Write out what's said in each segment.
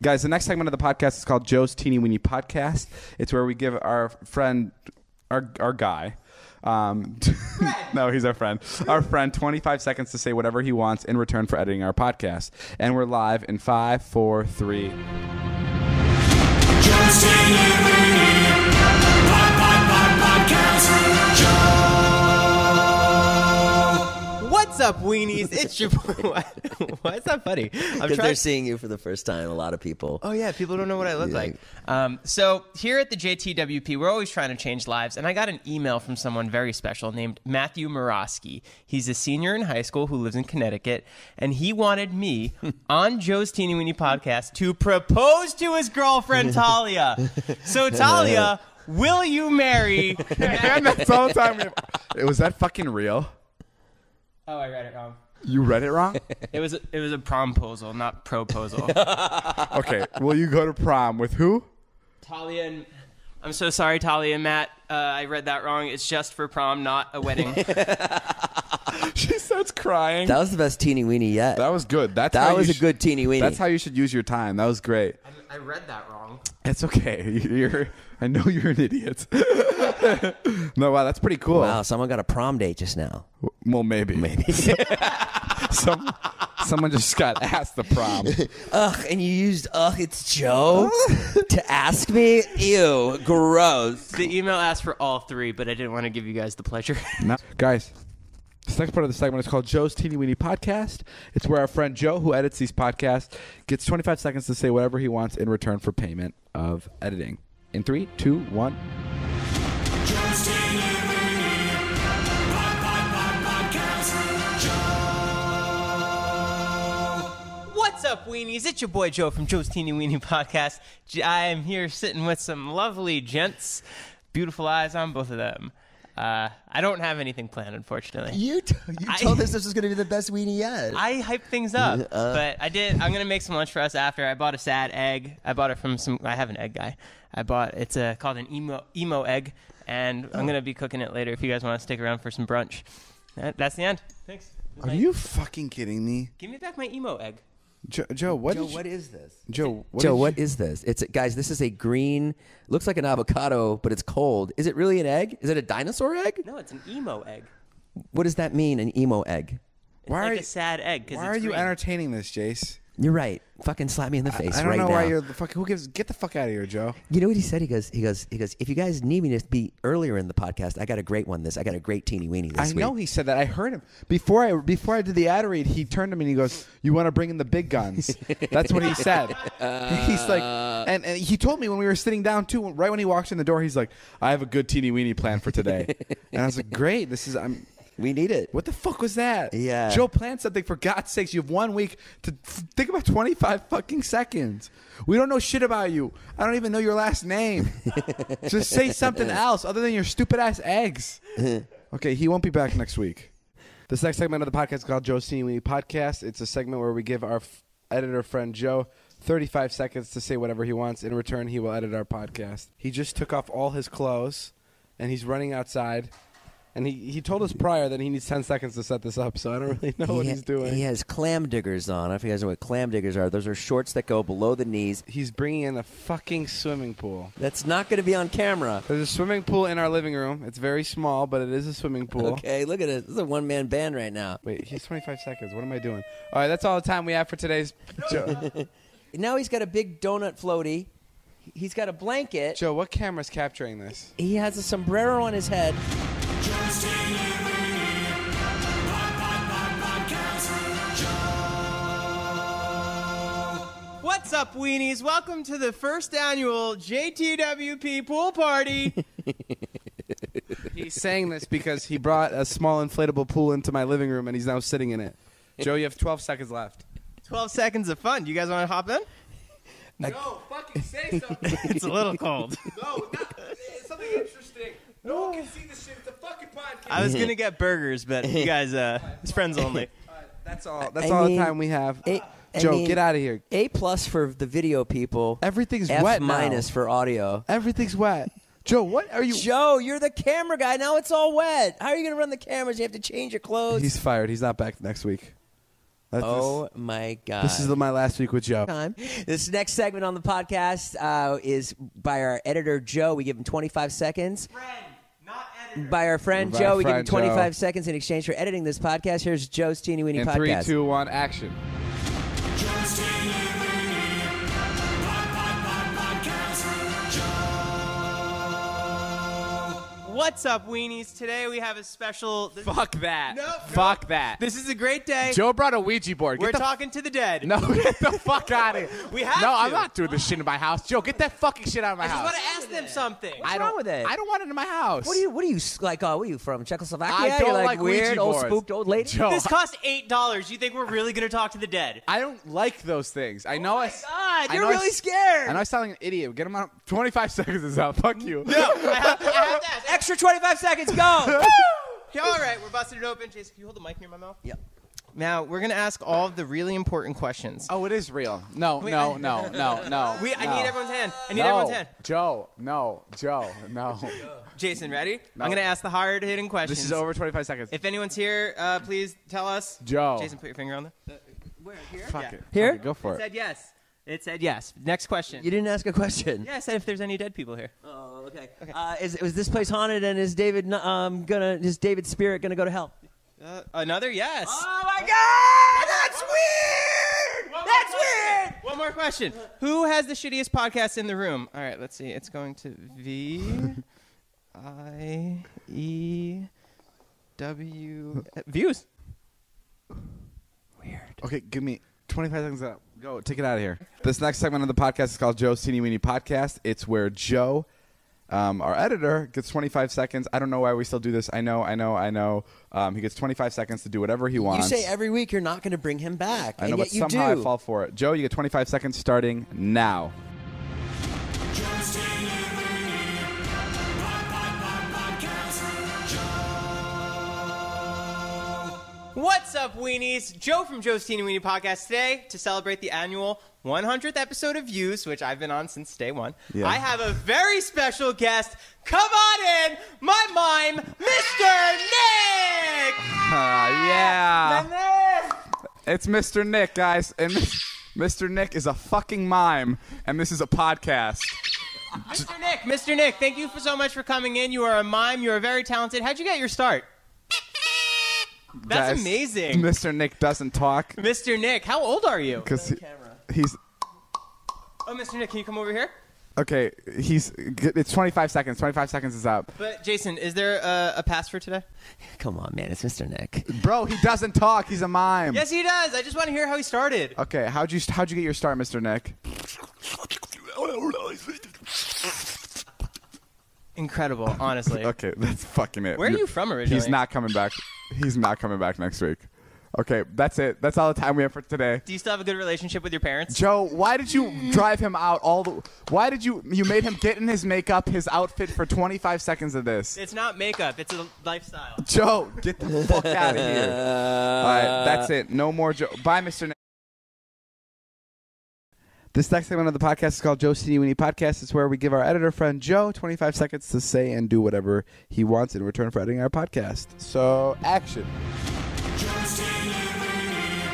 Guys, the next segment of the podcast is called Joe's Teeny Weeny Podcast. It's where we give our friend, our guy, no, he's our friend, 25 seconds to say whatever he wants in return for editing our podcast. And we're live in 5, 4, 3. Joe's Teeny Weeny Podcast. What's up, weenies? It's your boy. Why is that funny? Because they're seeing you for the first time, a lot of people. Oh, yeah. People don't know what I look like. So here at the JTWP, we're always trying to change lives. And I got an email from someone very special named Matthew Morosky. He's a senior in high school who lives in Connecticut. And he wanted me on Joe's Teeny Weeny Podcast to propose to his girlfriend, Talia. So, Talia, will you marry? And that's all the time. Was that fucking real? Oh, I read it wrong. You read it wrong? It was a promposal, not proposal. Okay. Will you go to prom with who? Talia and... I'm so sorry, Talia and Matt. I read that wrong. It's just for prom, not a wedding. She starts crying. That was the best teeny weeny yet. That was good. That was a good teeny weeny. That's how you should use your time. That was great. I read that wrong. It's okay. I know you're an idiot. No, wow, that's pretty cool. Wow, someone got a prom date just now. Well, maybe. Someone just got asked the prom. Ugh, and you used it's Joe to ask me? Ew, gross. The email asked for all three, but I didn't want to give you guys the pleasure. No. Guys, this next part of the segment is called Joe's Teeny Weeny Podcast. It's where our friend Joe, who edits these podcasts, gets 25 seconds to say whatever he wants in return for payment of editing. In 3, 2, 1. Joe's Teeny Weeny Podcast. Joe. What's up, weenies? It's your boy Joe from Joe's Teeny Weeny Podcast. I am here sitting with some lovely gents. Beautiful eyes on both of them. I don't have anything planned, unfortunately. You told us this was going to be the best weenie yet. I hyped things up, but I did. I'm going to make some lunch for us after. I bought a sad egg. I bought it from some. I have an egg guy. It's called an emo egg, and I'm going to be cooking it later. If you guys want to stick around for some brunch, that's the end. Thanks. Are you fucking kidding me? Give me back my emo egg. Joe, what is this? It's guys. This is a green. Looks like an avocado, but it's cold. Is it really an egg? Is it a dinosaur egg? No, it's an emo egg. What does that mean? An emo egg? It's like a sad egg. Why are you entertaining this, Jace? You're right. Fucking slap me in the face right now. I don't know why you're the fuck. Who gives? Get the fuck out of here, Joe. You know what he said? He goes. If you guys need me to be earlier in the podcast, I got a great one. I got a great teeny weeny this week. I know he said that. I heard him before I did the ad read. He turned to me and he goes, "You want to bring in the big guns?" That's what he said. He's like, and he told me when we were sitting down too. Right when he walked in the door, he's like, "I have a good teeny weeny plan for today," and I was like, "Great, this is We need it. What the fuck was that? Yeah. Joe planned something. For God's sakes, you have 1 week to think about 25 fucking seconds. We don't know shit about you. I don't even know your last name. Just say something else other than your stupid ass eggs. Okay, he won't be back next week. This next segment of the podcast is called Joe's Teeny Weeny Podcast. It's a segment where we give our editor friend Joe 35 seconds to say whatever he wants. In return, he will edit our podcast. He just took off all his clothes, and he's running outside. And he told us prior that he needs 10 seconds to set this up, so I don't really know what he's doing. He has clam diggers on. I don't know if you guys know what clam diggers are. Those are shorts that go below the knees. He's bringing in a fucking swimming pool. That's not going to be on camera. There's a swimming pool in our living room. It's very small, but it is a swimming pool. Okay, look at it. This is a one-man band right now. Wait, he's 25 seconds. What am I doing? All right, that's all the time we have for today's Joe. Now he's got a big donut floaty. He's got a blanket. Joe, what camera's capturing this? He has a sombrero on his head. Joe's Teeny Weeny Podcast. Joe. What's up, weenies? Welcome to the first annual JTWP pool party. He's saying this because he brought a small inflatable pool into my living room, and he's now sitting in it. Joe, you have 12 seconds left. 12 seconds of fun. Do you guys want to hop in? No, fucking say something. It's a little cold. No, it's something interesting. No one can see this shit. It's a fucking podcast. I was going to get burgers, but you guys, it's friends only. That's all. That's all the time we have. Joe, get out of here. A+ for the video people. Everything's wet now. F- for audio. Everything's wet. Joe, what are you? Joe, you're the camera guy. Now it's all wet. How are you going to run the cameras? You have to change your clothes. He's fired. He's not back next week. Oh, my God. This is my last week with Joe. Time. This next segment on the podcast is by our editor, Joe. We give him 25 seconds. Friend, not editor. By our friend, Joe. We give him 25 seconds in exchange for editing this podcast. Here's Joe's Teeny Weeny Podcast. 3, 2, 1, action. Joe's Teeny Weeny Podcast. What's up, weenies? Today we have a special... Fuck that. No, fuck that. This is a great day. Joe brought a Ouija board. We're talking to the dead. No, get the fuck out of here. We have to. No, I'm not doing this shit in my house. Joe, get that fucking shit out of my house. I just want to ask them something. What's wrong with it? I don't want it in my house. What are you like, where are you from, Czechoslovakia? I don't like weird, old spooked old lady. Joe, this costs $8. You think we're really going to talk to the dead? I don't like those things. I know. God, you're really scared. I know I sound like an idiot. Get them out. 25 seconds is out. Fuck you. No, I have to ask. Extra 25 seconds, go! Okay, all right, we're busting it open. Jason, can you hold the mic near my mouth? Yep. Now, we're going to ask all of the really important questions. Oh, it is real. No, wait, no. I need everyone's hand. I need everyone's hand. Joe, no. Joe, no. Jason, ready? No. I'm going to ask the hard-hitting questions. This is over 25 seconds. If anyone's here, please tell us. Joe. Jason, put your finger on the... Where, here? Fuck it. Here? Fuck it. Go for it. It said yes. It said yes. Next question. You didn't ask a question. Yeah, I said if there's any dead people here. Oh, okay. Is this place haunted? And is David is David's spirit gonna go to hell? Another yes. Oh my God! That's weird. That's weird. One more question. Who has the shittiest podcast in the room? All right, let's see. It's going to V-I-E-W Views. Weird. Okay, give me 25 seconds up. Go, take it out of here. This next segment of the podcast is called Joe's Teeny Weeny Podcast. It's where Joe, our editor, gets 25 seconds. I don't know why we still do this. I know. He gets 25 seconds to do whatever he wants. You say every week you're not going to bring him back. I know, but somehow I fall for it. Joe, you get 25 seconds starting now. Joe's Teeny Weeny Podcast. What's up, weenies? Joe from Joe's Teeny Weeny Podcast. Today, to celebrate the annual 100th episode of Views, which I've been on since day one, I have a very special guest. Come on in, my mime, Mr. Nick! Yeah. It's Mr. Nick, guys. And Mr. Nick is a fucking mime, and this is a podcast. Mr. Nick, thank you so much for coming in. You are a mime. You are very talented. How'd you get your start? That's amazing. Mr. Nick doesn't talk. Mr. Nick, how old are you? Because he's... Oh, Mr. Nick, can you come over here? Okay, it's 25 seconds. 25 seconds is up. But, Jason, is there a pass for today? Come on, man. It's Mr. Nick. Bro, he doesn't talk. He's a mime. Yes, he does. I just want to hear how he started. Okay, how'd you get your start, Mr. Nick? Incredible, honestly. Okay, that's fucking it. Where are you from originally? He's not coming back. He's not coming back next week. Okay, that's it. That's all the time we have for today. Do you still have a good relationship with your parents? Joe, why did you drive him out all the... Why did you made him get in his makeup, his outfit for 25 seconds of this? It's not makeup. It's a lifestyle. Joe, get the fuck out of here. All right, that's it. No more Joe. Bye, Mr. Nick. This next segment of the podcast is called Joe's Teeny Weeny Podcast. It's where we give our editor friend Joe 25 seconds to say and do whatever he wants in return for editing our podcast. So, action. Joe's Teeny Weeny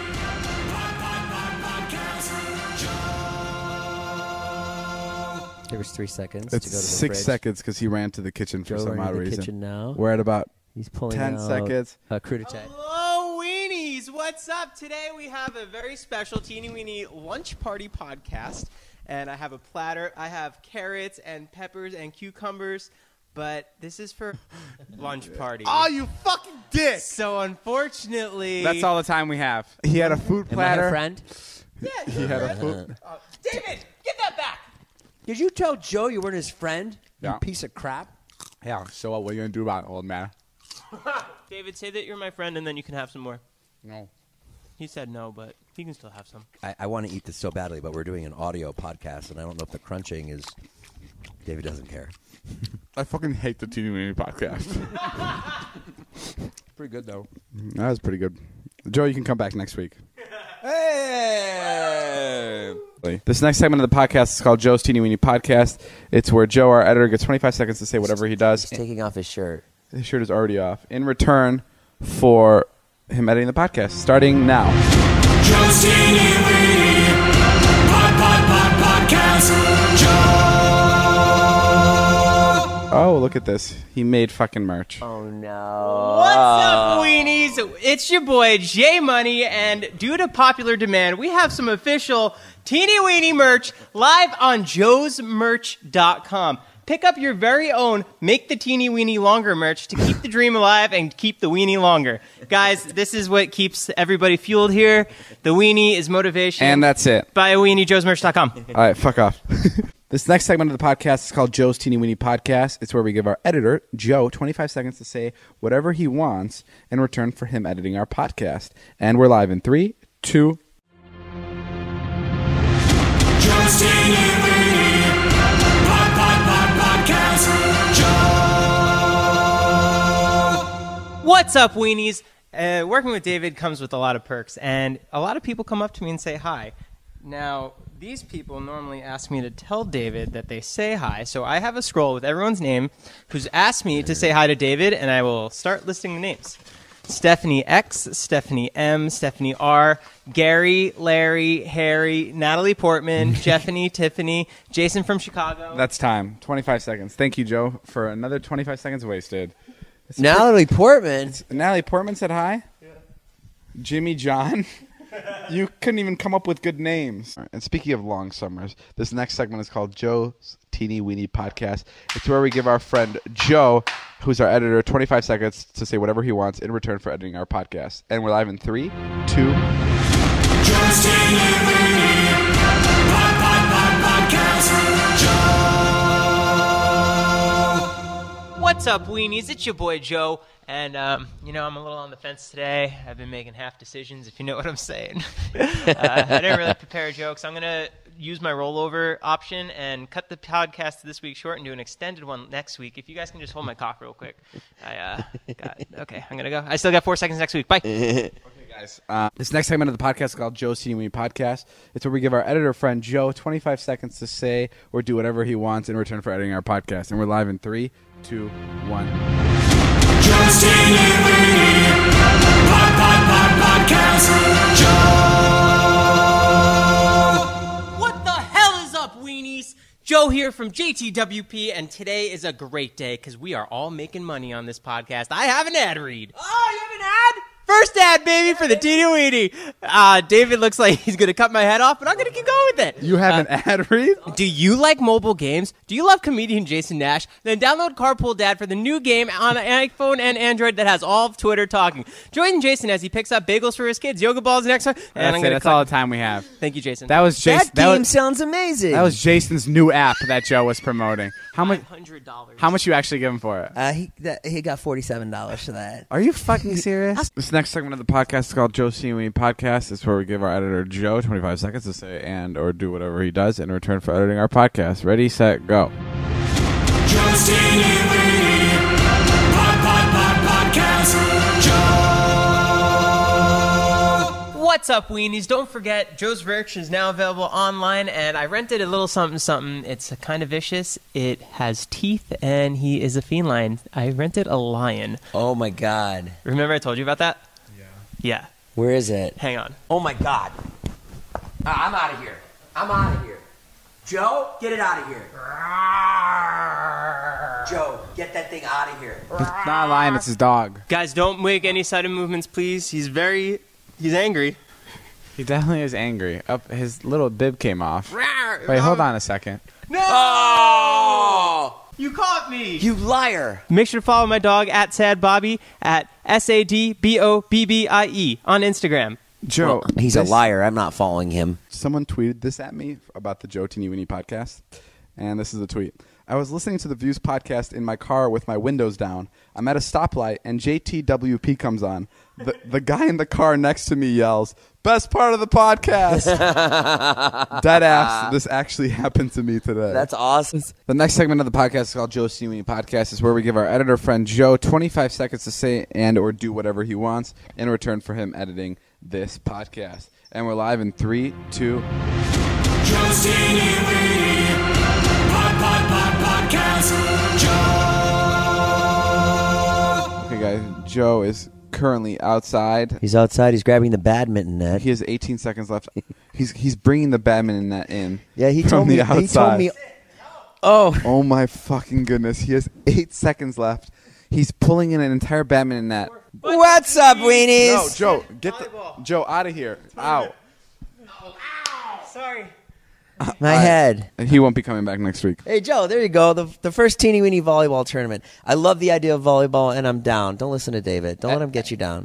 Podcast. There was 3 seconds to go to the fridge. 6 seconds because he ran to the kitchen for some odd reason. Kitchen now. We're at about 10 seconds. Crudite. What's up? Today we have a very special Teeny Weeny Lunch Party Podcast, and I have a platter. I have carrots and peppers and cucumbers, but this is for lunch party. Oh, you fucking dick! So unfortunately... That's all the time we have. He had a food platter. Am I a friend? Yeah, he had a food... David, get that back! Did you tell Joe you weren't his friend? Yeah. You piece of crap? Yeah, so what are you going to do about it, old man? David, say that you're my friend, and then you can have some more. No. He said no, but he can still have some. I want to eat this so badly, but we're doing an audio podcast, and I don't know if the crunching is... David doesn't care. I fucking hate the Teeny Weeny Podcast. Pretty good, though. That was pretty good. Joe, you can come back next week. Hey! This next segment of the podcast is called Joe's Teeny Weeny Podcast. It's where Joe, our editor, gets 25 seconds to say whatever he does. He's taking off his shirt. His shirt is already off. In return for... him editing the podcast, starting now. Joe's Teeny Weeny Podcast. Joe. Oh, look at this. He made fucking merch. Oh, no. What's up, weenies? It's your boy, J Money, and due to popular demand, we have some official Teeny Weeny merch live on joesmerch.com. Pick up your very own Make the Teeny Weeny Longer merch to keep the dream alive and keep the weenie longer. Guys, this is what keeps everybody fueled here. The weenie is motivation. And that's it. Buy a weenie, joesmerch.com. All right, fuck off. This next segment of the podcast is called Joe's Teeny Weeny Podcast. It's where we give our editor, Joe, 25 seconds to say whatever he wants in return for him editing our podcast. And we're live in 3, 2... Joe's Teeny Weeny. What's up, weenies? Working with David comes with a lot of perks, and a lot of people come up to me and say hi. Now, these people normally ask me to tell David that they say hi, so I have a scroll with everyone's name who's asked me to say hi to David, and I will start listing the names. Stephanie X, Stephanie M, Stephanie R, Gary, Larry, Harry, Natalie Portman, Jeffany, Tiffany, Jason from Chicago. That's time. 25 seconds. Thank you, Joe, for another 25 seconds wasted. It's Natalie Portman. Natalie Portman said hi? Yeah. Jimmy John? You couldn't even come up with good names. Right, and speaking of long summers, this next segment is called Joe's Teeny Weeny Podcast. It's where we give our friend Joe, who's our editor, 25 seconds to say whatever he wants in return for editing our podcast. And we're live in 3, 2... Joe's Teeny Weeny Podcast. Joe. What's up, weenies? It's your boy, Joe. And, you know, I'm a little on the fence today. I've been making half decisions, if you know what I'm saying. I didn't really prepare jokes. I'm going to use my rollover option and cut the podcast this week short and do an extended one next week. If you guys can just hold my cough real quick. Okay, I'm going to go. I still got 4 seconds next week. Bye. Okay, guys. This next segment of the podcast is called Joe's Teeny Weeny Podcast. It's where we give our editor friend Joe 25 seconds to say or do whatever he wants in return for editing our podcast. And we're live in 3, 2, 1... Joe's Teeny Weeny Podcast. Joe. What the hell is up, weenies? Joe here from JTWP, and today is a great day because we are all making money on this podcast. I have an ad read. Oh, you have an ad? First ad, baby, for the Teeny Weeny. David looks like he's going to cut my head off, but I'm going to keep going with it. You have an ad read? Do you like mobile games? Do you love comedian Jason Nash? Then download Carpool Dad for the new game on iPhone and Android that has all of Twitter talking. Join Jason as he picks up bagels for his kids, yoga balls next time. And that's all the time we have. Thank you, Jason. That was Jason. That game sounds amazing. That was Jason's new app that Joe was promoting. How much? $100. How much you actually give him for it? He got $47 for that. Are you fucking serious? This next segment of the podcast is called Joe's Teeny Weeny Podcast. It's where we give our editor Joe 25 seconds to say and or do whatever he does in return for editing our podcast. Ready, set, go. Joe's Teeny Weeny Podcast. Joe. What's up, weenies? Don't forget, Joe's merch is now available online, and I rented a little something. It's kind of vicious. It has teeth, and he is a fiend lion. I rented a lion. Oh, my God. Remember I told you about that? Yeah. Yeah. Where is it? Hang on. Oh, my God. I'm out of here. I'm out of here. Joe, get it out of here. Joe, get that thing out of here. It's not a lion, it's his dog. Guys, don't make any sudden movements, please. He's angry. He definitely is angry. His little bib came off. Wait, hold on a second. No! Oh! You caught me! You liar! Make sure to follow my dog at SadBobby at SADBOBBIE on Instagram. Joe, well, he's a liar. I'm not following him. Someone tweeted this at me about the Joe Teeny Weeny Podcast, and this is a tweet. I was listening to the Views Podcast in my car with my windows down. I'm at a stoplight, and JTWP comes on. The guy in the car next to me yells, "Best part of the podcast." Deadass, this actually happened to me today. That's awesome. The next segment of the podcast is called Joe's Teeny Weeny Podcast. It's where we give our editor friend Joe 25 seconds to say and or do whatever he wants in return for him editing this podcast. And we're live in 3, 2... Joe's Teeny Weeny Podcast. Joe. Okay, guys, Joe is currently outside. He's outside. He's grabbing the badminton net. He has 18 seconds left. He's bringing the badminton net in. Yeah, he told me. Outside. He told me. Oh. Oh my fucking goodness! He has 8 seconds left. He's pulling in an entire badminton net. But what's up, weenies? No, Joe, get the Joe out of here. Ow. Oh, ow. Sorry. My head. And he won't be coming back next week. Hey, Joe, there you go. The first teeny weeny volleyball tournament. I love the idea of volleyball, and I'm down. Don't listen to David. Don't let him get you down.